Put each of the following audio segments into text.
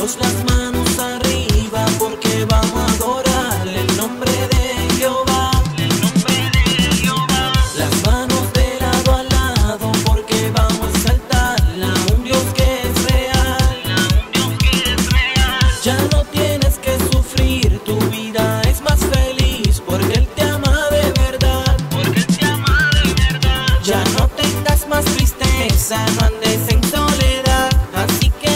Todos las manos arriba porque vamos a adorar el nombre de Jehová. El nombre de Jehová. Las manos de lado a lado porque vamos a exaltar a un Dios que es real. A un Dios que es real. Ya no tienes que sufrir, tu vida es más feliz porque Él te ama de verdad. Porque Él te ama de verdad. Ya no tengas más tristeza, no andes en soledad. Así que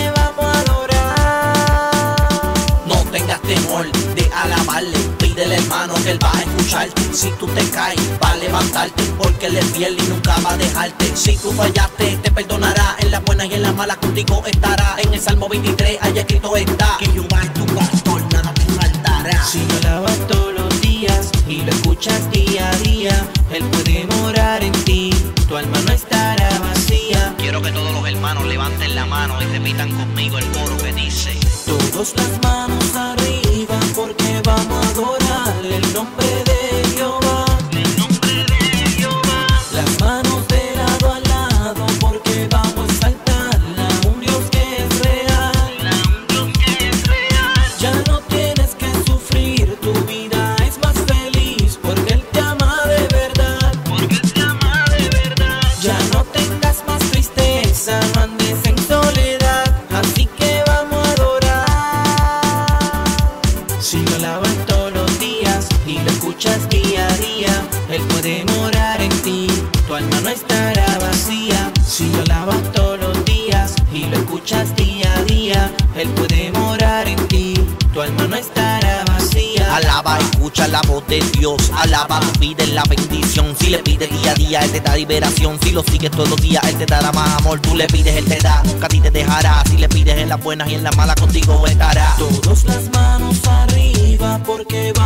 de alabarle, pídele hermano que él va a escucharte. Si tú te caes, va a levantarte, porque él es fiel y nunca va a dejarte. Si tú fallaste, te perdonará, en las buenas y en las malas contigo estará. En el Salmo 23 hay escrito está, que Jehová es tu pastor, nada te faltará. Si lo alabas todos los días y lo escuchas día a día, él puede morar en ti, tu alma no estará vacía. Quiero que todos los hermanos levanten la mano y repitan conmigo el coro que dice: todos las manos arriba porque vamos a adorar el nombre de Jehová. El nombre de Jehová. Las manos de lado a lado porque vamos a exaltar a un Dios que es real. A un Dios que es real. Ya no tienes que sufrir, tu vida es más feliz porque Él te ama de verdad. Porque Él te ama de verdad. Ya no tengas más tristeza, no andes en soledad. Así que si lo alabas todos los días y lo escuchas día a día, él puede morar en ti, tu alma no estará vacía. Si lo alabas todos los días y lo escuchas día a día, él puede morar en ti, tu alma no estará vacía. Alaba, escucha la voz de Dios, alaba, pide la bendición. Si le pides día a día, él te da liberación. Si lo sigues todos los días, él te dará más amor. Tú le pides, él te da, nunca a ti te dejará. Si le pides en las buenas y en las malas, contigo estará. Todas las manos arriba porque va.